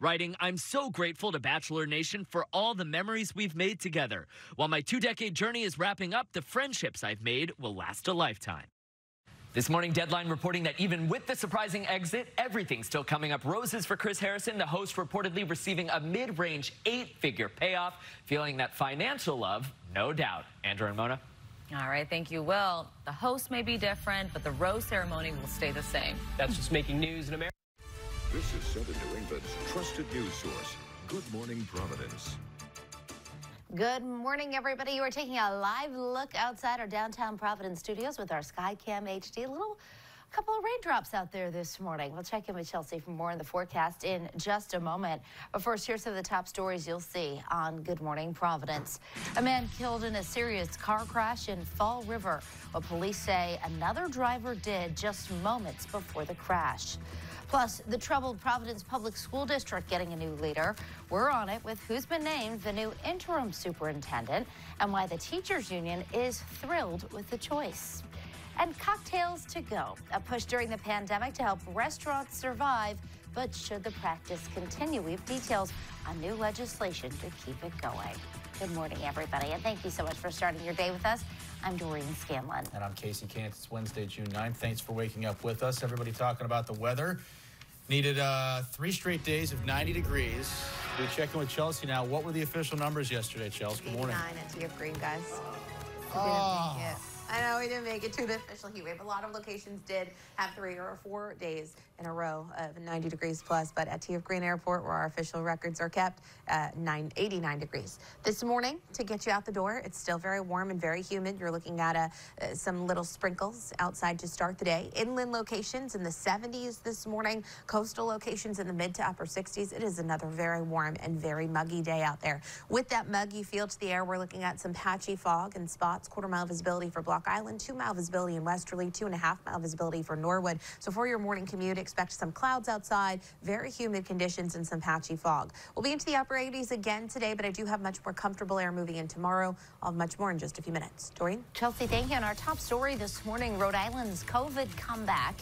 writing, "I'm so grateful to Bachelor Nation for all the memories we've made together. While my two-decade journey is wrapping up, the friendships I've made will last a lifetime." This morning, Deadline reporting that even with the surprising exit, everything's still coming up roses for Chris Harrison, the host reportedly receiving a mid-range eight-figure payoff, feeling that financial love, no doubt. Andrew and Mona. All right, thank you, Will. The host may be different, but the rose ceremony will stay the same. That's just making news in America. This is 7 New England's trusted news source. Good morning, Providence. Good morning, everybody. You are taking a live look outside our downtown Providence studios with our SkyCam HD. A couple of raindrops out there this morning. We'll check in with Chelsea for more in the forecast in just a moment. But first, here's some of the top stories you'll see on Good Morning Providence. A man killed in a serious car crash in Fall River. What police say another driver did just moments before the crash. Plus, the troubled Providence Public School District getting a new leader. We're on it with who's been named the new interim superintendent and why the teachers union is thrilled with the choice. And cocktails to go, a push during the pandemic to help restaurants survive. But should the practice continue? We have details on new legislation to keep it going. Good morning, everybody, and thank you so much for starting your day with us. I'm Doreen Scanlon. And I'm Casey Kant. It's Wednesday, June 9th. Thanks for waking up with us. Everybody talking about the weather. Needed 3 straight days of 90 degrees. We're checking with Chelsea now. What were the official numbers yesterday, Chelsea? Good morning. 89 at TF Green, guys. Oh. I know we didn't make it to the official heat wave. A lot of locations did have 3 or 4 days in a row of 90 degrees plus, but at TF Green Airport, where our official records are kept, 89 degrees. This morning, to get you out the door, it's still very warm and very humid. You're looking at some little sprinkles outside to start the day. Inland locations in the 70s this morning, coastal locations in the mid to upper 60s. It is another very warm and very muggy day out there. With that muggy feel to the air, we're looking at some patchy fog in spots, quarter-mile visibility for Block Island, 2-mile visibility in Westerly, 2.5-mile visibility for Norwood. So for your morning commute, expect some clouds outside, very humid conditions, and some patchy fog. We'll be into the upper 80s again today, but I do have much more comfortable air moving in tomorrow. I'll have much more in just a few minutes. Doreen? Chelsea, thank you. And our top story this morning, Rhode Island's COVID comeback.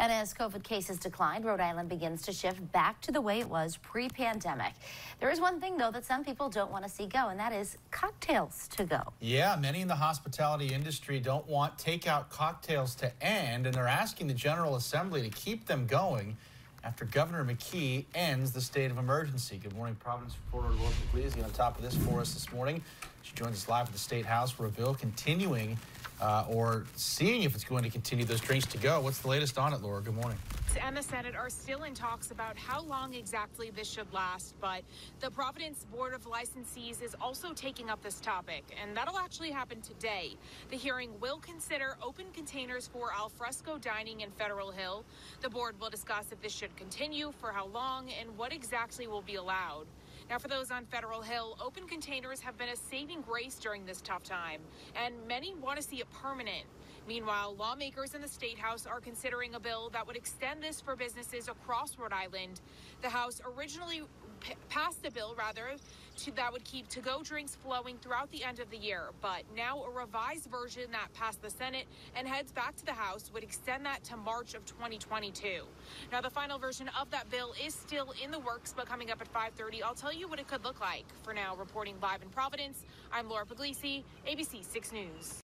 And as COVID cases declined, Rhode Island begins to shift back to the way it was pre-pandemic. There is one thing, though, that some people don't want to see go, and that is cocktails to go. Yeah, many in the hospitality industry don't want takeout cocktails to end, and they're asking the General Assembly to keep them going after Governor McKee ends the state of emergency. Good morning, Providence reporter Laura Pagliacci on top of this for us this morning. She joins us live at the State House for a bill continuing or seeing if it's going to continue those drinks to go. What's the latest on it, Laura? Good morning. And the Senate are still in talks about how long exactly this should last, but the Providence Board of Licensees is also taking up this topic, and that'll actually happen today. The hearing will consider open containers for alfresco dining in Federal Hill. The board will discuss if this should continue, for how long, and what exactly will be allowed. Now, for those on Federal Hill, open containers have been a saving grace during this tough time, and many want to see it permanent. Meanwhile, lawmakers in the State House are considering a bill that would extend this for businesses across Rhode Island. The House originally passed a bill, that would keep to-go drinks flowing throughout the end of the year. But now a revised version that passed the Senate and heads back to the House would extend that to March of 2022. Now, the final version of that bill is still in the works, but coming up at 5:30, I'll tell you what it could look like. For now, reporting live in Providence, I'm Laura Pagliacci, ABC 6 News.